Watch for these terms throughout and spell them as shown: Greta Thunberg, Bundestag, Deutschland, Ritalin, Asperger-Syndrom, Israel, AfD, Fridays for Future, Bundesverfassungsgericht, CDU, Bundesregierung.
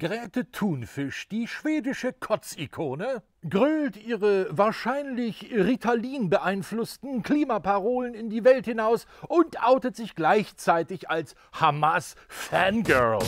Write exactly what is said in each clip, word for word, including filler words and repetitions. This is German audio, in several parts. Grete Thunfisch, die schwedische Kotzikone, grölt ihre wahrscheinlich Ritalin beeinflussten Klimaparolen in die Welt hinaus und outet sich gleichzeitig als Hamas-Fangirl.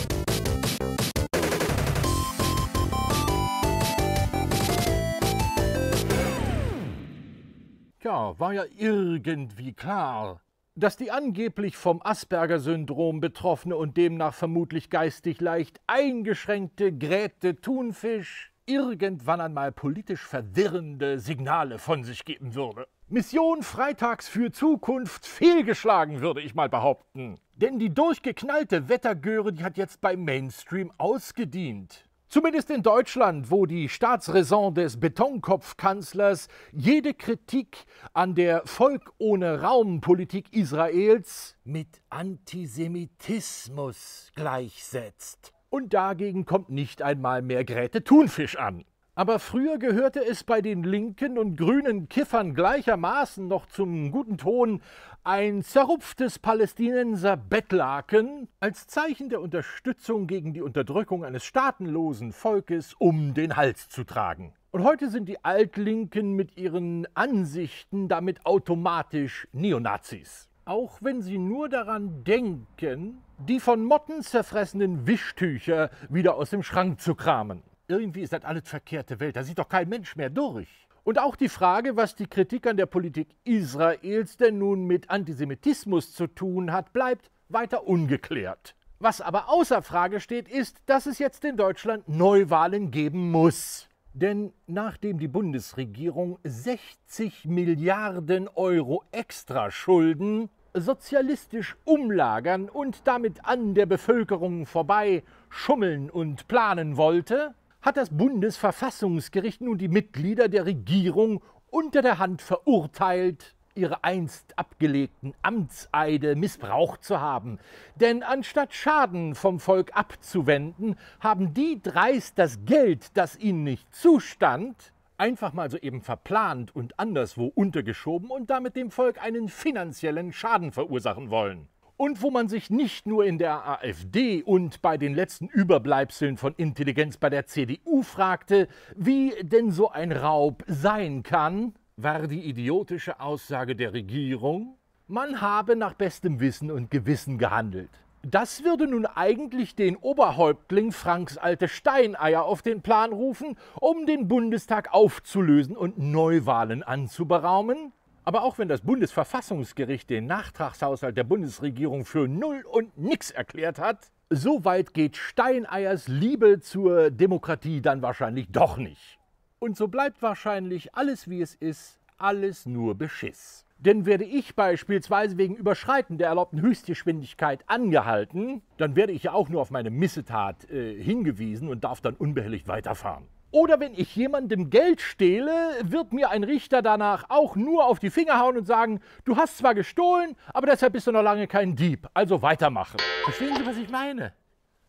Tja, war ja irgendwie klar, dass die angeblich vom Asperger-Syndrom betroffene und demnach vermutlich geistig leicht eingeschränkte Grete Thunfisch irgendwann einmal politisch verwirrende Signale von sich geben würde. Mission Freitags für Zukunft fehlgeschlagen, würde ich mal behaupten. Denn die durchgeknallte Wettergöre, die hat jetzt beim Mainstream ausgedient. Zumindest in Deutschland, wo die Staatsräson des Betonkopfkanzlers jede Kritik an der Volk ohne Raum-Politik Israels mit Antisemitismus gleichsetzt. Und dagegen kommt nicht einmal mehr Grete Thunfisch an. Aber früher gehörte es bei den linken und grünen Kiffern gleichermaßen noch zum guten Ton, ein zerrupftes Palästinenser-Bettlaken als Zeichen der Unterstützung gegen die Unterdrückung eines staatenlosen Volkes um den Hals zu tragen. Und heute sind die Altlinken mit ihren Ansichten damit automatisch Neonazis. Auch wenn sie nur daran denken, die von Motten zerfressenen Wischtücher wieder aus dem Schrank zu kramen. Irgendwie ist das alles verkehrte Welt, da sieht doch kein Mensch mehr durch. Und auch die Frage, was die Kritik an der Politik Israels denn nun mit Antisemitismus zu tun hat, bleibt weiter ungeklärt. Was aber außer Frage steht, ist, dass es jetzt in Deutschland Neuwahlen geben muss. Denn nachdem die Bundesregierung sechzig Milliarden Euro Extraschulden sozialistisch umlagern und damit an der Bevölkerung vorbei schummeln und planen wollte, hat das Bundesverfassungsgericht nun die Mitglieder der Regierung unter der Hand verurteilt, ihre einst abgelegten Amtseide missbraucht zu haben. Denn anstatt Schaden vom Volk abzuwenden, haben die dreist das Geld, das ihnen nicht zustand, einfach mal soeben verplant und anderswo untergeschoben und damit dem Volk einen finanziellen Schaden verursachen wollen. Und wo man sich nicht nur in der AfD und bei den letzten Überbleibseln von Intelligenz bei der C D U fragte, wie denn so ein Raub sein kann, war die idiotische Aussage der Regierung, man habe nach bestem Wissen und Gewissen gehandelt. Das würde nun eigentlich den Oberhäuptling Franks alte Steineier auf den Plan rufen, um den Bundestag aufzulösen und Neuwahlen anzuberaumen. Aber auch wenn das Bundesverfassungsgericht den Nachtragshaushalt der Bundesregierung für null und nix erklärt hat, so weit geht Steineiers Liebe zur Demokratie dann wahrscheinlich doch nicht. Und so bleibt wahrscheinlich alles wie es ist, alles nur Beschiss. Denn werde ich beispielsweise wegen Überschreiten der erlaubten Höchstgeschwindigkeit angehalten, dann werde ich ja auch nur auf meine Missetat äh, hingewiesen und darf dann unbehelligt weiterfahren. Oder wenn ich jemandem Geld stehle, wird mir ein Richter danach auch nur auf die Finger hauen und sagen, du hast zwar gestohlen, aber deshalb bist du noch lange kein Dieb, also weitermachen. Verstehen Sie, was ich meine?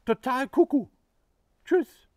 Total Kuckuck. Tschüss.